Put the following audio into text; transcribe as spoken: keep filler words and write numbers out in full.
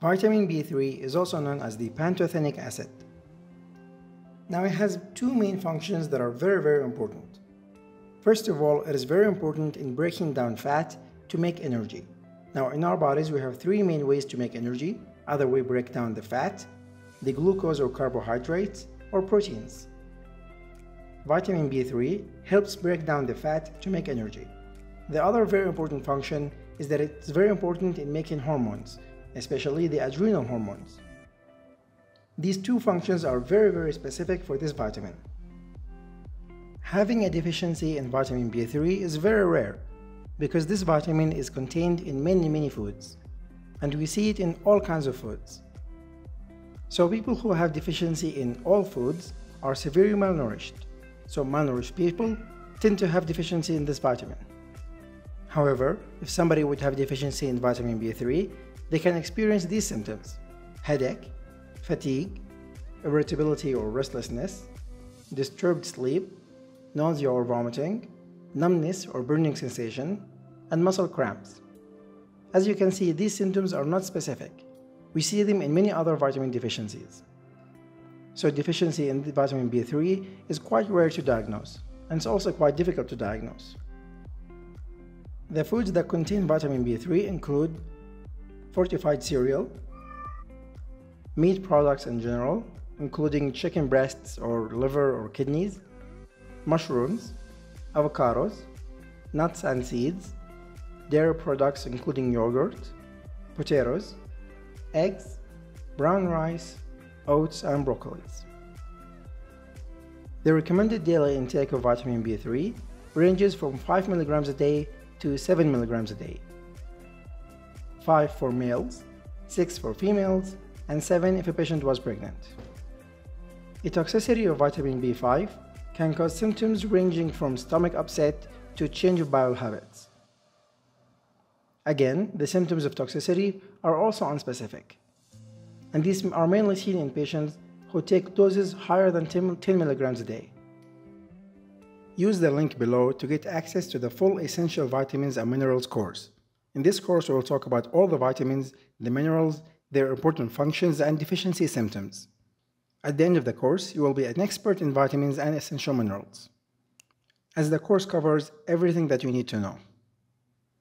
Vitamin B three is also known as the pantothenic acid. Now it has two main functions that are very, very important. First of all, it is very important in breaking down fat to make energy. Now in our bodies, we have three main ways to make energy. Either we break down the fat, the glucose or carbohydrates, or proteins. Vitamin B three helps break down the fat to make energy. The other very important function is that it's very important in making hormones, especially the adrenal hormones. These two functions are very, very specific for this vitamin. Having a deficiency in vitamin B three is very rare because this vitamin is contained in many, many foods, and we see it in all kinds of foods. So people who have deficiency in all foods are severely malnourished. So malnourished people tend to have deficiency in this vitamin. However, if somebody would have deficiency in vitamin B three, they can experience these symptoms: headache, fatigue, irritability or restlessness, disturbed sleep, nausea or vomiting, numbness or burning sensation, and muscle cramps. As you can see, these symptoms are not specific. We see them in many other vitamin deficiencies. So deficiency in vitamin B three is quite rare to diagnose, and it's also quite difficult to diagnose. The foods that contain vitamin B three include fortified cereal, meat products in general, including chicken breasts or liver or kidneys, mushrooms, avocados, nuts and seeds, dairy products including yogurt, potatoes, eggs, brown rice, oats and broccolis. The recommended daily intake of vitamin B three ranges from five milligrams a day to seven milligrams a day. five for males, six for females, and seven if a patient was pregnant. The toxicity of vitamin B five can cause symptoms ranging from stomach upset to change of bowel habits. Again, the symptoms of toxicity are also unspecific, and these are mainly seen in patients who take doses higher than ten milligrams a day. Use the link below to get access to the full essential vitamins and minerals course. In this course, we will talk about all the vitamins, the minerals, their important functions, and deficiency symptoms. At the end of the course, you will be an expert in vitamins and essential minerals, as the course covers everything that you need to know.